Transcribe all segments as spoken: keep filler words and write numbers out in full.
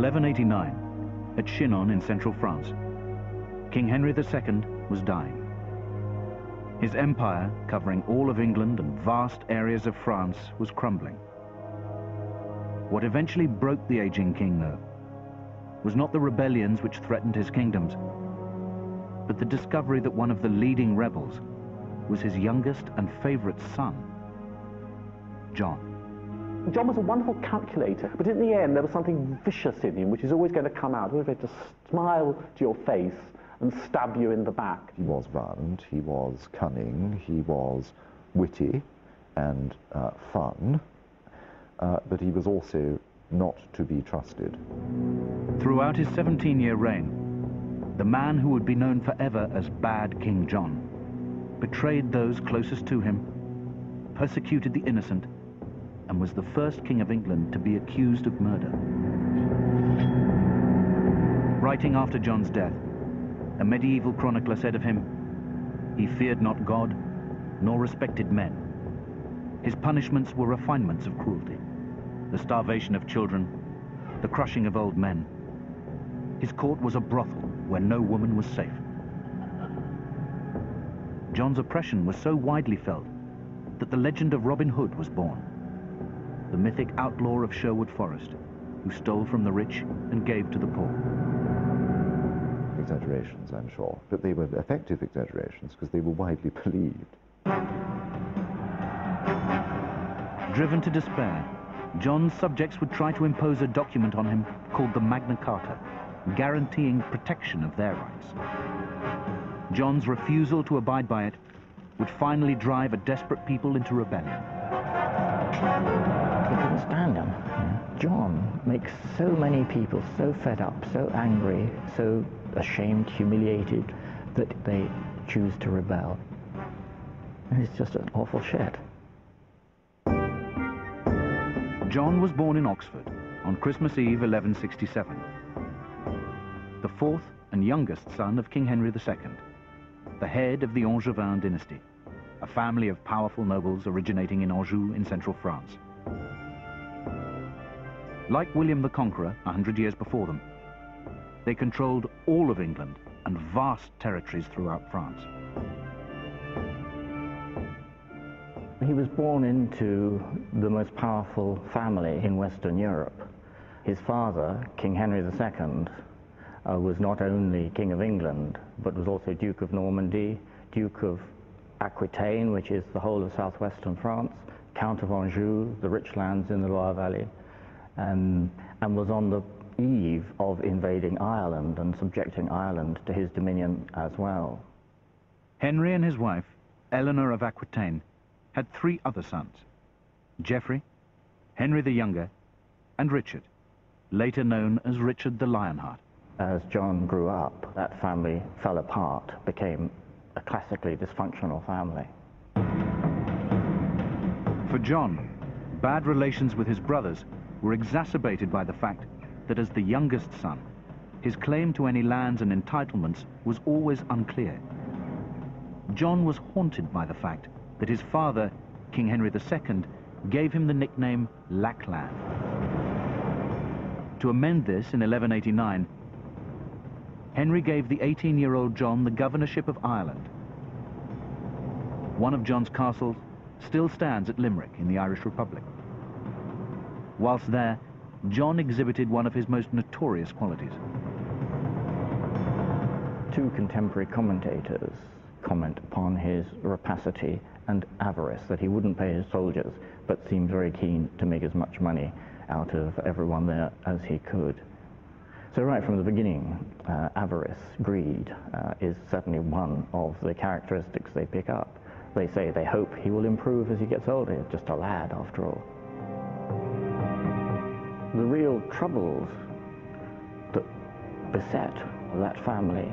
eleven eighty-nine, at Chinon in central France, King Henry the Second was dying. His empire, covering all of England and vast areas of France, was crumbling. What eventually broke the aging king, though, was not the rebellions which threatened his kingdoms, but the discovery that one of the leading rebels was his youngest and favorite son, John. John was a wonderful calculator, but in the end there was something vicious in him, which is always going to come out, always going to smile to your face and stab you in the back. He was violent, he was cunning, he was witty and uh, fun, uh, but he was also not to be trusted. Throughout his seventeen-year reign, the man who would be known forever as Bad King John betrayed those closest to him, persecuted the innocent, and was the first King of England to be accused of murder. Writing after John's death, a medieval chronicler said of him, "He feared not God, nor respected men. His punishments were refinements of cruelty, the starvation of children, the crushing of old men. His court was a brothel where no woman was safe." John's oppression was so widely felt that the legend of Robin Hood was born, the mythic outlaw of Sherwood Forest, who stole from the rich and gave to the poor. Exaggerations, I'm sure, but they were effective exaggerations because they were widely believed. Driven to despair, John's subjects would try to impose a document on him called the Magna Carta, guaranteeing protection of their rights. John's refusal to abide by it would finally drive a desperate people into rebellion. They couldn't stand him. John makes so many people so fed up, so angry, so ashamed, humiliated, that they choose to rebel. And it's just an awful shit. John was born in Oxford on Christmas Eve eleven sixty-seven, the fourth and youngest son of King Henry the Second, the head of the Angevin dynasty, a family of powerful nobles originating in Anjou in central France. Like William the Conqueror a hundred years before them, they controlled all of England and vast territories throughout France. He was born into the most powerful family in Western Europe. His father, King Henry the Second, uh, was not only King of England, but was also Duke of Normandy, Duke of Aquitaine, which is the whole of southwestern France, Count of Anjou, the rich lands in the Loire Valley, um, and was on the eve of invading Ireland and subjecting Ireland to his dominion as well. Henry and his wife, Eleanor of Aquitaine, had three other sons: Geoffrey, Henry the Younger, and Richard, later known as Richard the Lionheart. As John grew up, that family fell apart, became a classically dysfunctional family. For John, bad relations with his brothers were exacerbated by the fact that as the youngest son, his claim to any lands and entitlements was always unclear. John was haunted by the fact that his father, King Henry the Second, gave him the nickname Lackland. To amend this in eleven eighty-nine, Henry gave the eighteen-year-old John the governorship of Ireland. One of John's castles still stands at Limerick in the Irish Republic. Whilst there, John exhibited one of his most notorious qualities. Two contemporary commentators comment upon his rapacity and avarice, that he wouldn't pay his soldiers, but seemed very keen to make as much money out of everyone there as he could. So right from the beginning, uh, avarice, greed, uh, is certainly one of the characteristics they pick up. They say they hope he will improve as he gets older. He's just a lad, after all. The real troubles that beset that family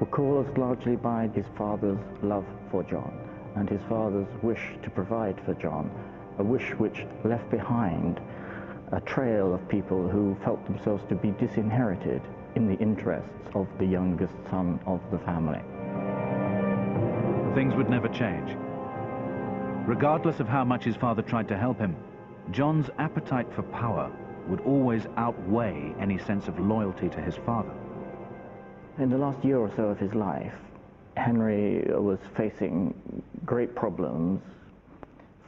were caused largely by his father's love for John and his father's wish to provide for John, a wish which left behind a trail of people who felt themselves to be disinherited in the interests of the youngest son of the family. Things would never change. Regardless of how much his father tried to help him, John's appetite for power would always outweigh any sense of loyalty to his father. In the last year or so of his life, Henry was facing great problems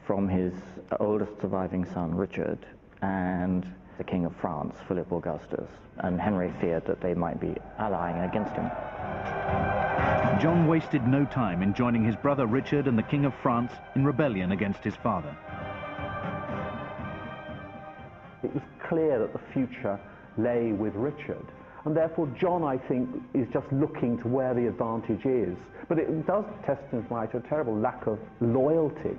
from his oldest surviving son, Richard, and the King of France, Philip Augustus, and Henry feared that they might be allying against him. John wasted no time in joining his brother Richard and the King of France in rebellion against his father. It was clear that the future lay with Richard, and therefore John, I think, is just looking to where the advantage is. But it does testify to a terrible lack of loyalty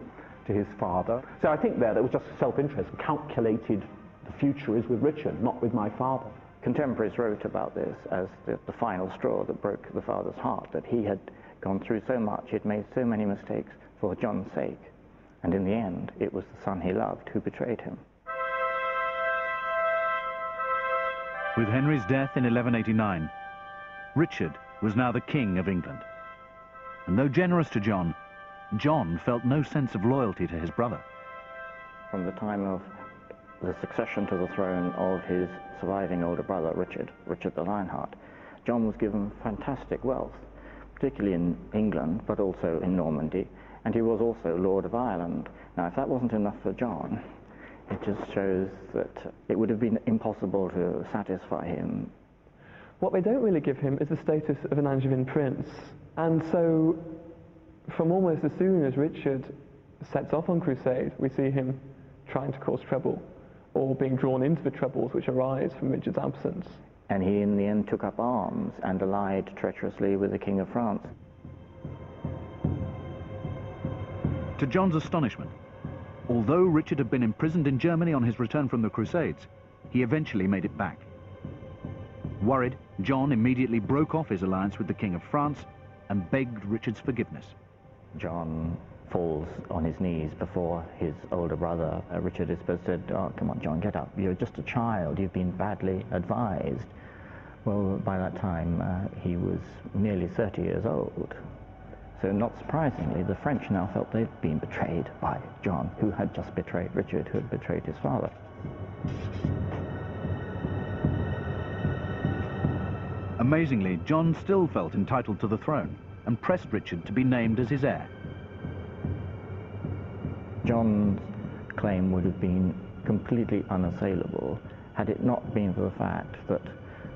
to his father. So I think there, there was just self-interest, calculated the future is with Richard, not with my father. Contemporaries wrote about this as the, the final straw that broke the father's heart, that he had gone through so much, he had made so many mistakes for John's sake, and in the end it was the son he loved who betrayed him. With Henry's death in eleven eighty-nine, Richard was now the King of England, and though generous to John, John felt no sense of loyalty to his brother. From the time of the succession to the throne of his surviving older brother, Richard, Richard the Lionheart, John was given fantastic wealth, particularly in England, but also in Normandy, and he was also Lord of Ireland. Now, if that wasn't enough for John, it just shows that it would have been impossible to satisfy him. What they don't really give him is the status of an Angevin prince, and so from almost as soon as Richard sets off on crusade, we see him trying to cause trouble, or being drawn into the troubles which arise from Richard's absence. And he in the end took up arms and allied treacherously with the King of France. To John's astonishment, although Richard had been imprisoned in Germany on his return from the Crusades, he eventually made it back. Worried, John immediately broke off his alliance with the King of France and begged Richard's forgiveness. John falls on his knees before his older brother, uh, Richard, is supposed to say, "Oh, come on, John, get up. You're just a child. You've been badly advised." Well, by that time, uh, he was nearly thirty years old. So not surprisingly, the French now felt they'd been betrayed by John, who had just betrayed Richard, who had betrayed his father. Amazingly, John still felt entitled to the throne and pressed Richard to be named as his heir. John's claim would have been completely unassailable had it not been for the fact that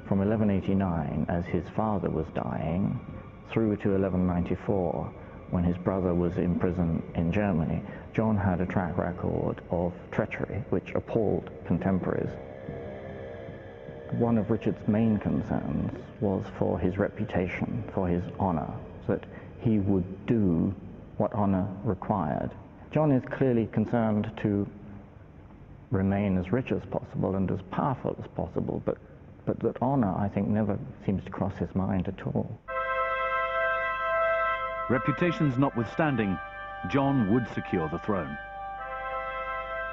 from eleven eighty-nine, as his father was dying, through to eleven ninety-four, when his brother was in prison in Germany, John had a track record of treachery which appalled contemporaries. One of Richard's main concerns was for his reputation, for his honour, that he would do what honour required. John is clearly concerned to remain as rich as possible and as powerful as possible, but, but that honour, I think, never seems to cross his mind at all. Reputations notwithstanding, John would secure the throne.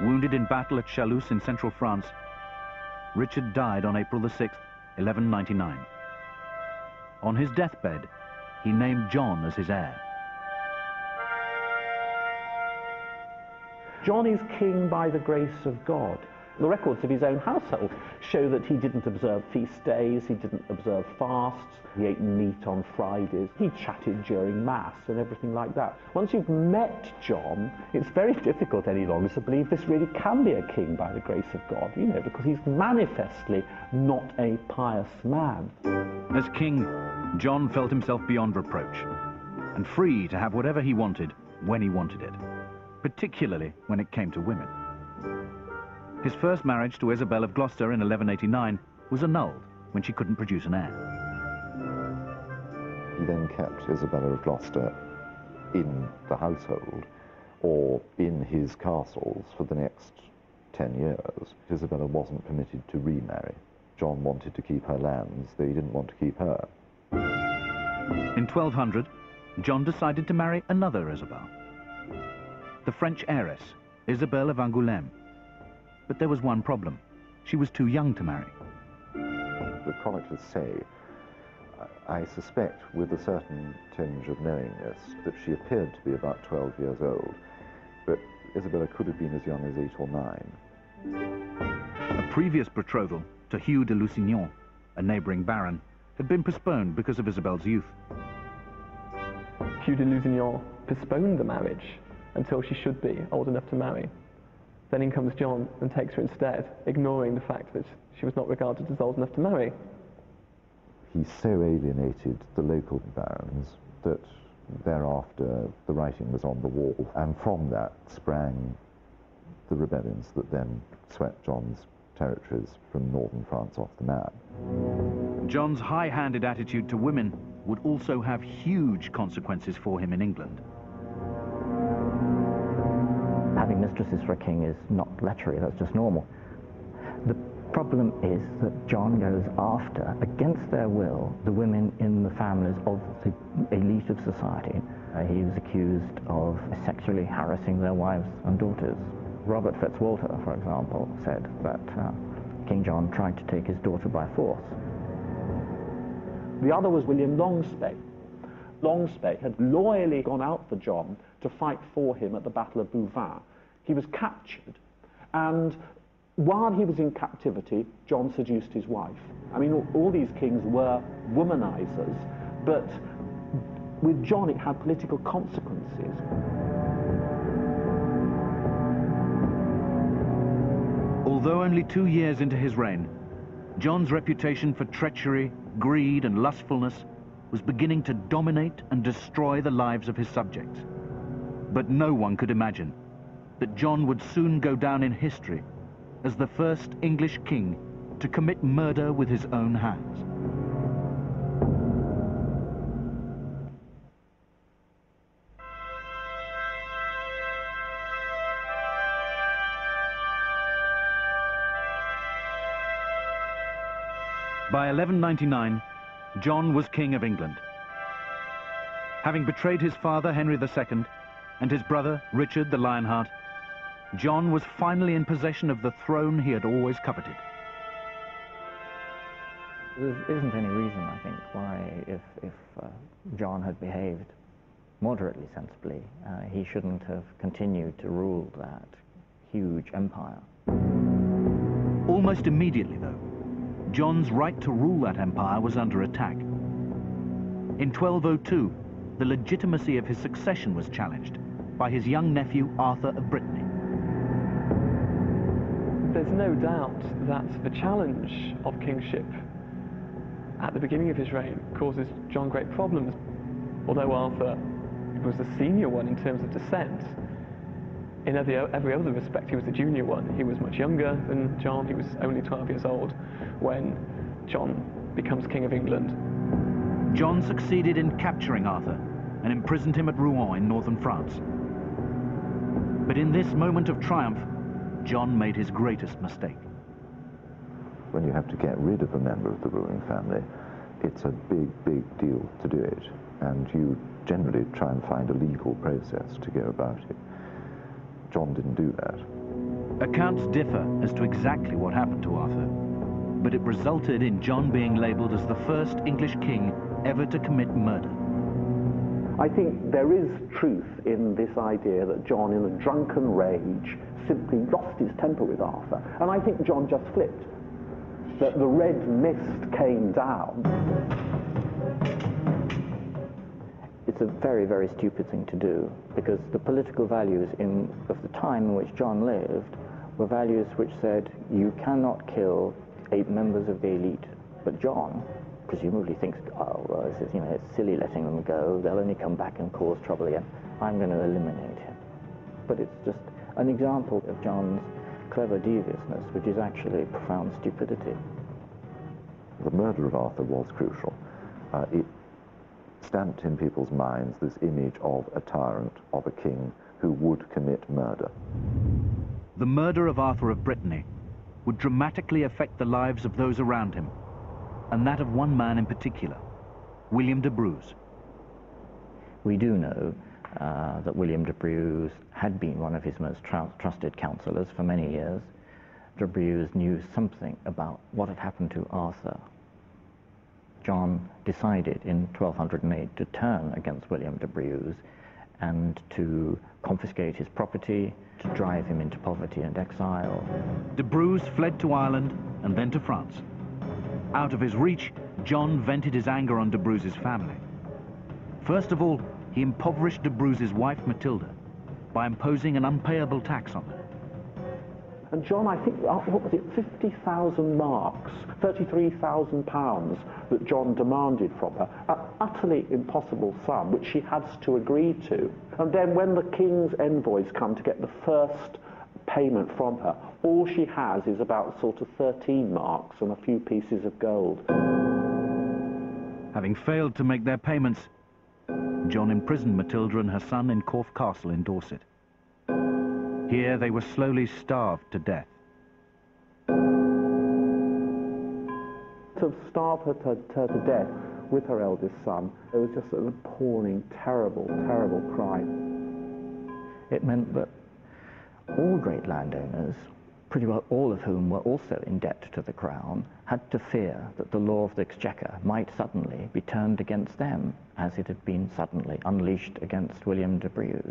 Wounded in battle at Chalus in central France, Richard died on April the sixth, eleven ninety-nine. On his deathbed, he named John as his heir. John is king by the grace of God. The records of his own household show that he didn't observe feast days, he didn't observe fasts, he ate meat on Fridays, he chatted during Mass and everything like that. Once you've met John, it's very difficult any longer to believe this really can be a king by the grace of God, you know, because he's manifestly not a pious man. As king, John felt himself beyond reproach and free to have whatever he wanted when he wanted it, particularly when it came to women. His first marriage to Isabel of Gloucester in eleven eighty-nine was annulled when she couldn't produce an heir. He then kept Isabella of Gloucester in the household or in his castles for the next ten years. Isabella wasn't permitted to remarry. John wanted to keep her lands, though he didn't want to keep her. In twelve hundred, John decided to marry another Isabel, the French heiress, Isabel of Angoulême. But there was one problem. She was too young to marry. The chroniclers say, I suspect with a certain tinge of knowingness, that she appeared to be about twelve years old, but Isabella could have been as young as eight or nine. A previous betrothal to Hugh de Lusignan, a neighbouring baron, had been postponed because of Isabel's youth. Hugh de Lusignan postponed the marriage until she should be old enough to marry. Then in comes John and takes her instead, ignoring the fact that she was not regarded as old enough to marry. He so alienated the local barons that thereafter the writing was on the wall, and from that sprang the rebellions that then swept John's territories from northern France off the map. John's high-handed attitude to women would also have huge consequences for him in England. Having mistresses for a king is not lechery, that's just normal. The problem is that John goes after, against their will, the women in the families of the elite of society. Uh, he was accused of sexually harassing their wives and daughters. Robert Fitzwalter, for example, said that uh, King John tried to take his daughter by force. The other was William Longspee. Longspee had loyally gone out for John to fight for him at the Battle of Bouvines. He was captured, and while he was in captivity, John seduced his wife. I mean, all, all these kings were womanizers, but with John it had political consequences. Although only two years into his reign, John's reputation for treachery, greed and lustfulness was beginning to dominate and destroy the lives of his subjects. But no one could imagine that John would soon go down in history as the first English king to commit murder with his own hands. By eleven ninety-nine, John was King of England. Having betrayed his father, Henry the Second, and his brother, Richard the Lionheart, John was finally in possession of the throne he had always coveted. There isn't any reason, I think, why if, if uh, John had behaved moderately sensibly, uh, he shouldn't have continued to rule that huge empire. Almost immediately, though, John's right to rule that empire was under attack. In twelve oh two, the legitimacy of his succession was challenged by his young nephew, Arthur of Brittany. There's no doubt that the challenge of kingship at the beginning of his reign causes John great problems. Although Arthur was the senior one in terms of descent, in every, every other respect he was the junior one. He was much younger than John. He was only twelve years old when John becomes King of England. John succeeded in capturing Arthur and imprisoned him at Rouen in northern France. But in this moment of triumph, John made his greatest mistake. When you have to get rid of a member of the ruling family, it's a big, big deal to do it, and you generally try and find a legal process to go about it. John didn't do that. Accounts differ as to exactly what happened to Arthur, but it resulted in John being labelled as the first English king ever to commit murder. I think there is truth in this idea that John, in a drunken rage, simply lost his temper with Arthur, and I think John just flipped. That the red mist came down. It's a very, very stupid thing to do, because the political values in, of the time in which John lived were values which said you cannot kill eight members of the elite, but John presumably thinks, oh, well, this is, you know, it's silly letting them go, they'll only come back and cause trouble again, I'm going to eliminate him. But it's just an example of John's clever deviousness, which is actually profound stupidity. The murder of Arthur was crucial. Uh, it stamped in people's minds this image of a tyrant, of a king who would commit murder. The murder of Arthur of Brittany would dramatically affect the lives of those around him, and that of one man in particular, William de Braose. We do know Uh, that William de Braose had been one of his most tr trusted counsellors for many years. De Braose knew something about what had happened to Arthur. John decided in twelve hundred and eight to turn against William de Braose and to confiscate his property, to drive him into poverty and exile. De Braose fled to Ireland and then to France. Out of his reach, John vented his anger on De Braose's family. First of all, he impoverished De Braose's wife, Matilda, by imposing an unpayable tax on her. And John, I think, what was it, fifty thousand marks, thirty-three thousand pounds that John demanded from her, an utterly impossible sum, which she has to agree to. And then when the king's envoys come to get the first payment from her, all she has is about sort of thirteen marks and a few pieces of gold. Having failed to make their payments, John imprisoned Matilda and her son in Corfe Castle in Dorset. Here they were slowly starved to death. To starve her to, to, to death with her eldest son, it was just an appalling, terrible, terrible crime. It meant that all great landowners, pretty well all of whom were also in debt to the crown, had to fear that the law of the exchequer might suddenly be turned against them, as it had been suddenly unleashed against William de Braose.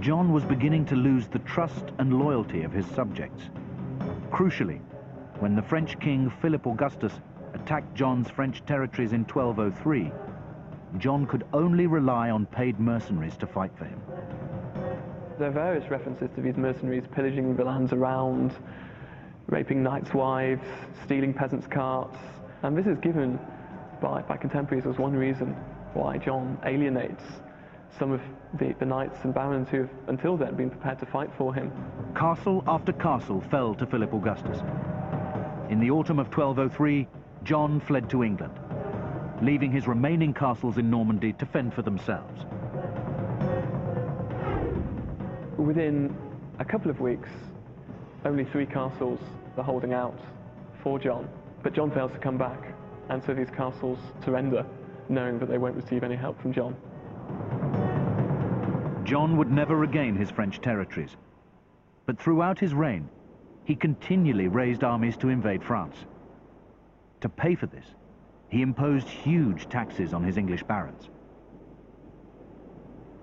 John was beginning to lose the trust and loyalty of his subjects. Crucially, when the French king Philip Augustus attacked John's French territories in twelve oh three, John could only rely on paid mercenaries to fight for him. There are various references to these mercenaries pillaging the lands around, raping knights' wives, stealing peasants' carts, and this is given by, by contemporaries as one reason why John alienates some of the, the knights and barons who have until then been prepared to fight for him. Castle after castle fell to Philip Augustus. In the autumn of twelve oh three, John fled to England, leaving his remaining castles in Normandy to fend for themselves. Within a couple of weeks, only three castles are holding out for John, but John fails to come back, and so these castles surrender, knowing that they won't receive any help from John. John would never regain his French territories, but throughout his reign, he continually raised armies to invade France. To pay for this, he imposed huge taxes on his English barons.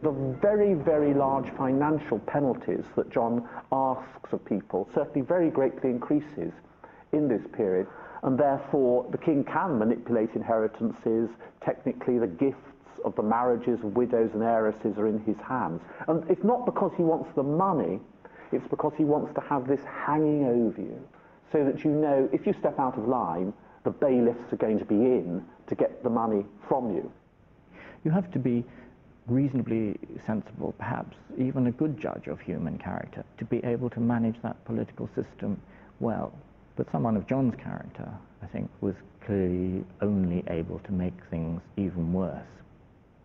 The very, very large financial penalties that John asks of people certainly very greatly increases in this period, and therefore the king can manipulate inheritances. Technically, the gift of the marriages of widows and heiresses are in his hands. And it's not because he wants the money, it's because he wants to have this hanging over you, so that you know if you step out of line, the bailiffs are going to be in to get the money from you. You have to be reasonably sensible, perhaps even a good judge of human character, to be able to manage that political system well. But someone of John's character, I think, was clearly only able to make things even worse.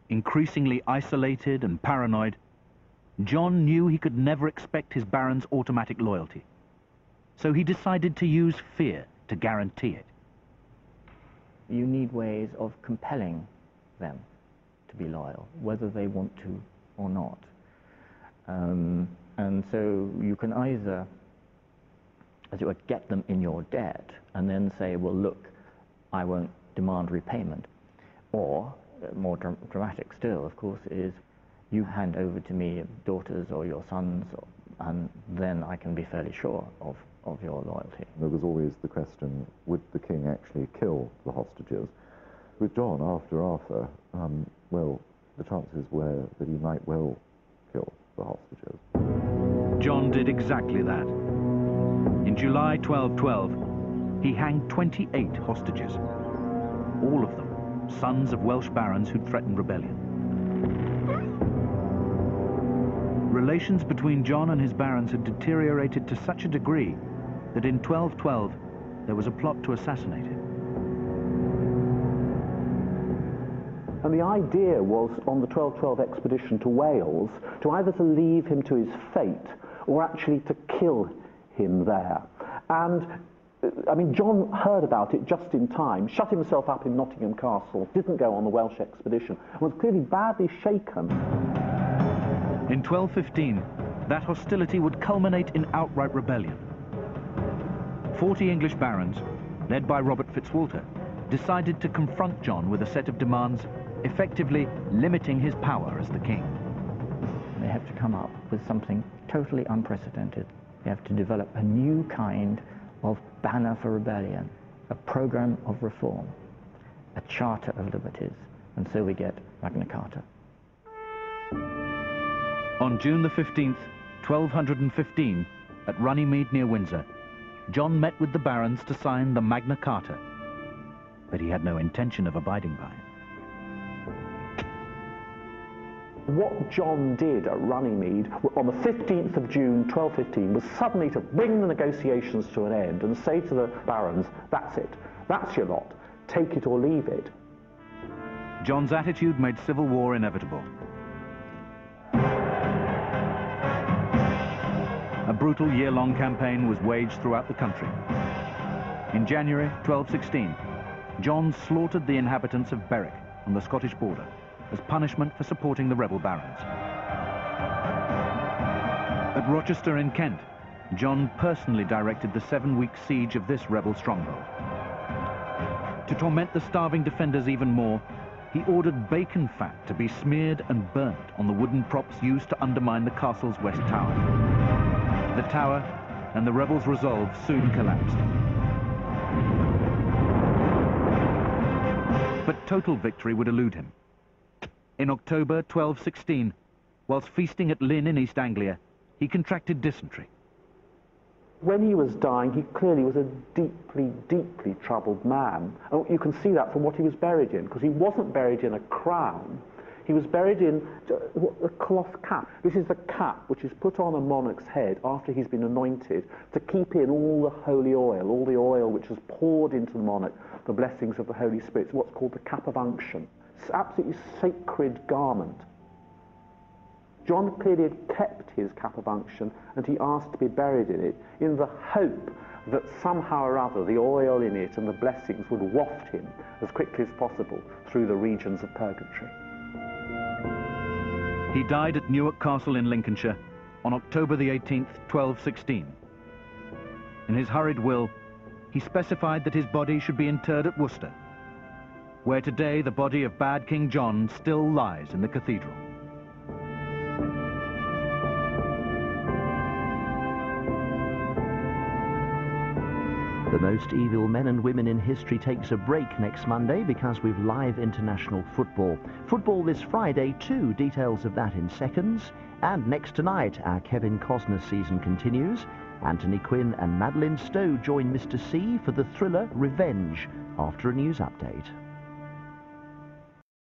Increasingly isolated and paranoid, John knew he could never expect his barons' automatic loyalty. So he decided to use fear to guarantee it. You need ways of compelling them to be loyal, whether they want to or not. Um, and so you can either, as it were, get them in your debt and then say, well, look, I won't demand repayment, or more dr dramatic still, of course, is you hand over to me your daughters or your sons, or, and then I can be fairly sure of, of your loyalty. There was always the question, would the king actually kill the hostages? With John, after Arthur, um, well, the chances were that he might well kill the hostages. John did exactly that. In July twelve twelve, he hanged twenty-eight hostages, all of them sons of Welsh barons who threatened rebellion. Relations between John and his barons had deteriorated to such a degree that in twelve twelve there was a plot to assassinate him. And the idea was, on the twelve twelve expedition to Wales, to either to leave him to his fate or actually to kill him there. And I mean, John heard about it just in time, shut himself up in Nottingham Castle, didn't go on the Welsh expedition, and was clearly badly shaken. In twelve fifteen, that hostility would culminate in outright rebellion. Forty English barons, led by Robert Fitzwalter, decided to confront John with a set of demands, effectively limiting his power as the king. come up with something totally unprecedented. We have to develop a new kind of banner for rebellion, a program of reform, a charter of liberties, and so we get Magna Carta. On June the fifteenth, twelve hundred fifteen, at Runnymede near Windsor, John met with the barons to sign the Magna Carta, but he had no intention of abiding by it. What John did at Runnymede on the fifteenth of June, twelve fifteen, was suddenly to bring the negotiations to an end and say to the barons, that's it, that's your lot, take it or leave it. John's attitude made civil war inevitable. A brutal year-long campaign was waged throughout the country. In January twelve sixteen, John slaughtered the inhabitants of Berwick on the Scottish border as punishment for supporting the rebel barons. At Rochester in Kent, John personally directed the seven-week siege of this rebel stronghold. To torment the starving defenders even more, he ordered bacon fat to be smeared and burnt on the wooden props used to undermine the castle's west tower. The tower and the rebels' resolve soon collapsed. But total victory would elude him. In October twelve sixteen, whilst feasting at Lynn in East Anglia, he contracted dysentery. When he was dying, he clearly was a deeply, deeply troubled man. And you can see that from what he was buried in, because he wasn't buried in a crown. He was buried in a cloth cap. This is the cap which is put on a monarch's head after he's been anointed to keep in all the holy oil, all the oil which is poured into the monarch, the blessings of the Holy Spirit. It's what's called the cap of unction. It's an absolutely sacred garment. John clearly had kept his cap of unction, and he asked to be buried in it in the hope that somehow or other the oil in it and the blessings would waft him as quickly as possible through the regions of purgatory. He died at Newark Castle in Lincolnshire on October the eighteenth, twelve sixteen. In his hurried will, he specified that his body should be interred at Worcester, where today the body of Bad King John still lies in the cathedral. The Most Evil Men and Women in History takes a break next Monday because we've live international football. Football this Friday too, details of that in seconds. And next tonight, our Kevin Costner season continues. Anthony Quinn and Madeline Stowe join Mister C for the thriller Revenge after a news update.